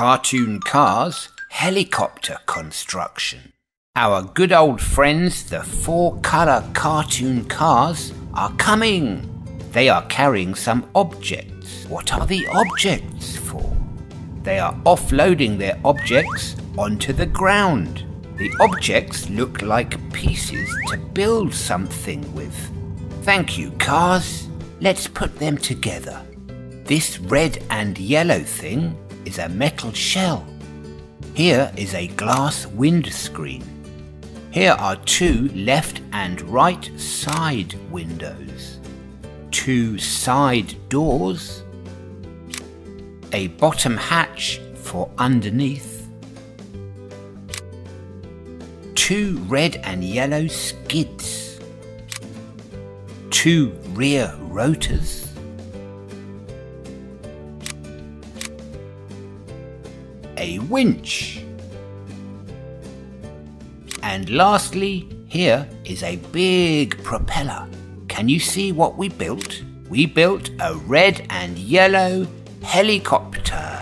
cartoon cars, helicopter construction. Our good old friends, the four-colour cartoon cars, are coming. They are carrying some objects. What are the objects for? They are offloading their objects onto the ground. The objects look like pieces to build something with. Thank you, cars. Let's put them together. This red and yellow thing is a metal shell. Here is a glass windscreen. Here are two left and right side windows, two side doors, a bottom hatch for underneath, two red and yellow skids, two rear rotors, a winch. And lastly, here is a big propeller. Can you see what we built? We built a red and yellow helicopter.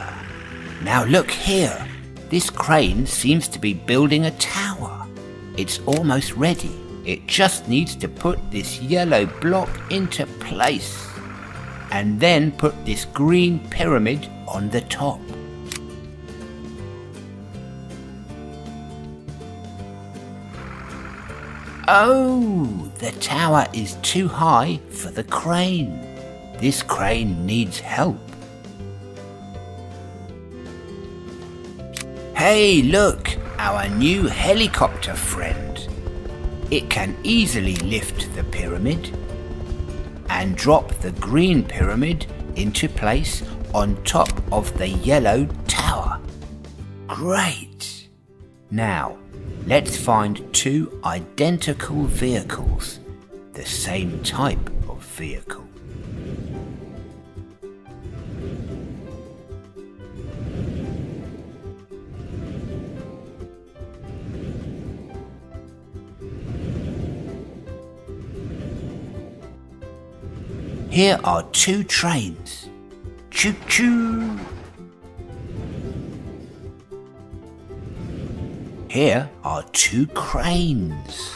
Now look here. This crane seems to be building a tower. It's almost ready. It just needs to put this yellow block into place and then put this green pyramid on the top. Oh, the tower is too high for the crane. This crane needs help. Hey, look, our new helicopter friend. It can easily lift the pyramid and drop the green pyramid into place on top of the yellow tower. Great! Now, let's find two identical vehicles, the same type of vehicle. Here are two trains. Choo-choo! Here are two cranes.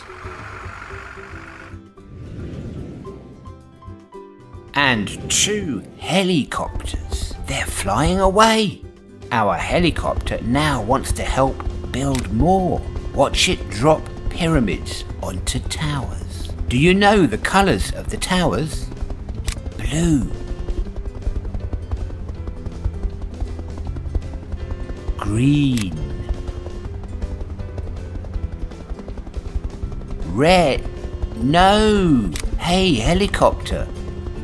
And two helicopters. They're flying away. Our helicopter now wants to help build more. Watch it drop pyramids onto towers. Do you know the colours of the towers? Blue. Green. Red. No! Hey, helicopter,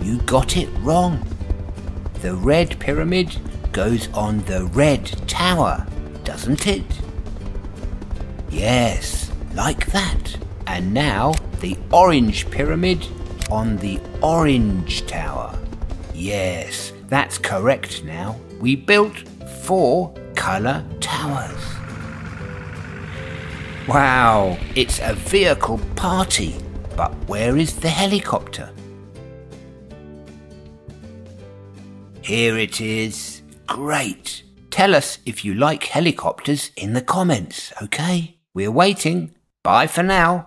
you got it wrong. The red pyramid goes on the red tower, doesn't it? Yes, like that. And now the orange pyramid on the orange tower. Yes, that's correct now. We built four colour towers. Wow, it's a vehicle party, but where is the helicopter? Here it is. Great. Tell us if you like helicopters in the comments, okay? We're waiting. Bye for now.